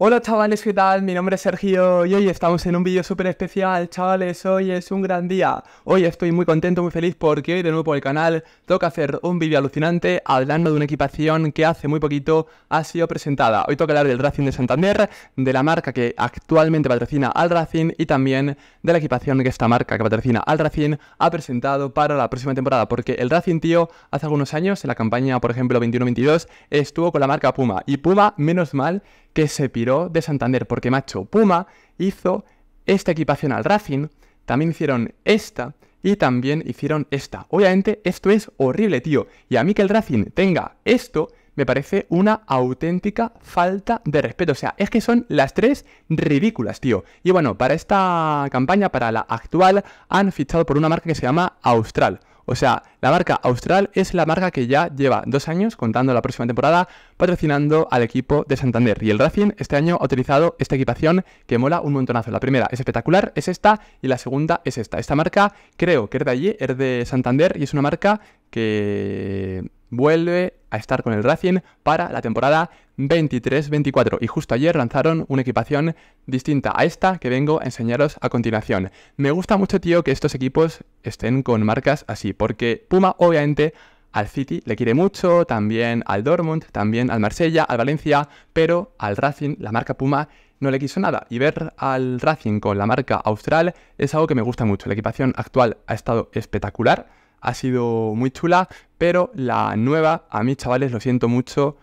Hola chavales, ¿qué tal? Mi nombre es Sergio y hoy estamos en un vídeo súper especial, chavales. Hoy es un gran día. Hoy estoy muy contento, muy feliz porque hoy de nuevo por el canal toca hacer un vídeo alucinante hablando de una equipación que hace muy poquito ha sido presentada. Hoy toca hablar del Racing de Santander, de la marca que actualmente patrocina al Racing y también de la equipación que esta marca que patrocina al Racing ha presentado para la próxima temporada. Porque el Racing, tío, hace algunos años, en la campaña, por ejemplo, 21-22, estuvo con la marca Puma. Y Puma, menos mal que se piró de Santander, porque macho, Puma hizo esta equipación al Racing, también hicieron esta y también hicieron esta. Obviamente esto es horrible, tío, y a mí que el Racing tenga esto me parece una auténtica falta de respeto. O sea, es que son las tres ridículas, tío. Y bueno, para esta campaña, para la actual, han fichado por una marca que se llama Austral. O sea, la marca Austral es la marca que ya lleva 2 años, contando la próxima temporada, patrocinando al equipo de Santander. Y el Racing este año ha utilizado esta equipación que mola un montonazo. La primera es espectacular, es esta, y la segunda es esta. Esta marca creo que es de allí, es de Santander, y es una marca que vuelve a estar con el Racing para la temporada 23-24, y justo ayer lanzaron una equipación distinta a esta que vengo a enseñaros a continuación. Me gusta mucho, tío, que estos equipos estén con marcas así, porque Puma obviamente al City le quiere mucho, también al Dortmund, también al Marsella, al Valencia, pero al Racing, la marca Puma, no le quiso nada. Y ver al Racing con la marca Austral es algo que me gusta mucho. La equipación actual ha estado espectacular, ha sido muy chula, pero la nueva, a mí, chavales, lo siento mucho,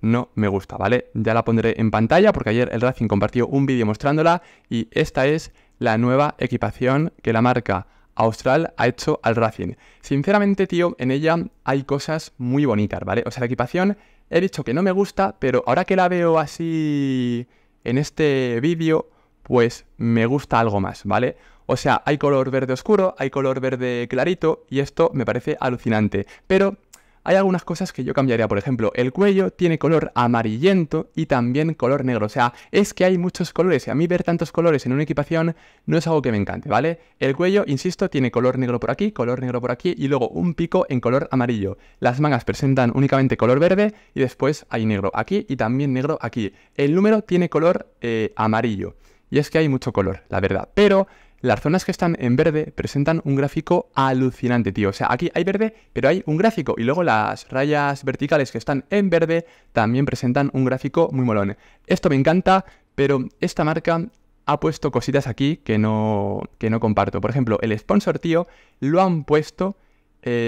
no me gusta, ¿vale? Ya la pondré en pantalla porque ayer el Racing compartió un vídeo mostrándola, y esta es la nueva equipación que la marca Austral ha hecho al Racing. Sinceramente, tío, en ella hay cosas muy bonitas, ¿vale? O sea, la equipación he dicho que no me gusta, pero ahora que la veo así en este vídeo, pues me gusta algo más, ¿vale? O sea, hay color verde oscuro, hay color verde clarito, y esto me parece alucinante. Pero hay algunas cosas que yo cambiaría. Por ejemplo, el cuello tiene color amarillento y también color negro. O sea, es que hay muchos colores, y a mí ver tantos colores en una equipación no es algo que me encante, ¿vale? El cuello, insisto, tiene color negro por aquí, y luego un pico en color amarillo. Las mangas presentan únicamente color verde, y después hay negro aquí y también negro aquí. El número tiene color amarillo, y es que hay mucho color, la verdad. Pero las zonas que están en verde presentan un gráfico alucinante, tío. O sea, aquí hay verde, pero hay un gráfico. Y luego las rayas verticales que están en verde también presentan un gráfico muy molón. Esto me encanta, pero esta marca ha puesto cositas aquí que no comparto. Por ejemplo, el sponsor, tío, lo han puesto con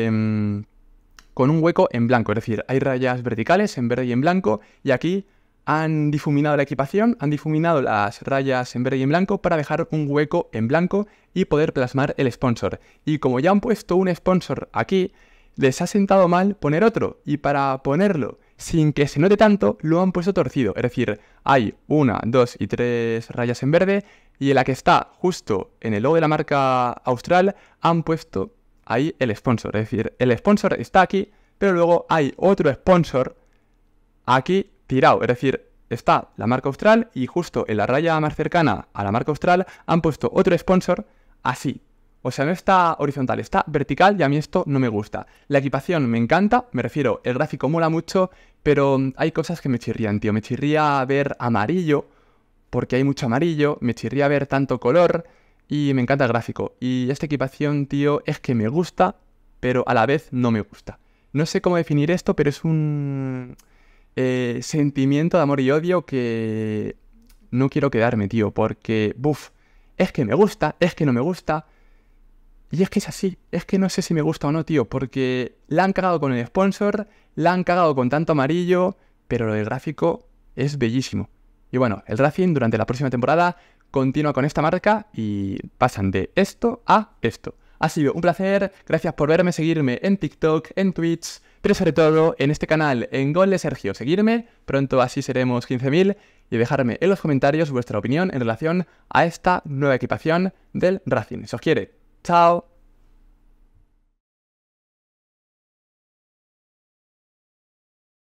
un hueco en blanco. Es decir, hay rayas verticales en verde y en blanco, y aquí han difuminado la equipación, han difuminado las rayas en verde y en blanco para dejar un hueco en blanco y poder plasmar el sponsor. Y como ya han puesto un sponsor aquí, les ha sentado mal poner otro. Y para ponerlo sin que se note tanto, lo han puesto torcido. Es decir, hay 1, 2 y 3 rayas en verde, y en la que está justo en el logo de la marca Austral han puesto ahí el sponsor. Es decir, el sponsor está aquí, pero luego hay otro sponsor aquí tirado. Es decir, está la marca Austral y justo en la raya más cercana a la marca Austral han puesto otro sponsor así. O sea, no está horizontal, está vertical, y a mí esto no me gusta. La equipación me encanta, me refiero, el gráfico mola mucho, pero hay cosas que me chirrían, tío. Me chirría ver amarillo, porque hay mucho amarillo, me chirría ver tanto color, y me encanta el gráfico. Y esta equipación, tío, es que me gusta, pero a la vez no me gusta. No sé cómo definir esto, pero es un sentimiento de amor y odio que no quiero quedarme, tío, porque, buf, es que me gusta, es que no me gusta, y es que es así, es que no sé si me gusta o no, tío, porque la han cagado con el sponsor, la han cagado con tanto amarillo, pero lo del gráfico es bellísimo. Y bueno, el Racing durante la próxima temporada continúa con esta marca y pasan de esto a esto. Ha sido un placer, gracias por verme, seguirme en TikTok, en Twitch, pero sobre todo en este canal, en Gol de Sergio. Seguirme, pronto así seremos 15.000, y dejarme en los comentarios vuestra opinión en relación a esta nueva equipación del Racing. Se os quiere. Chao.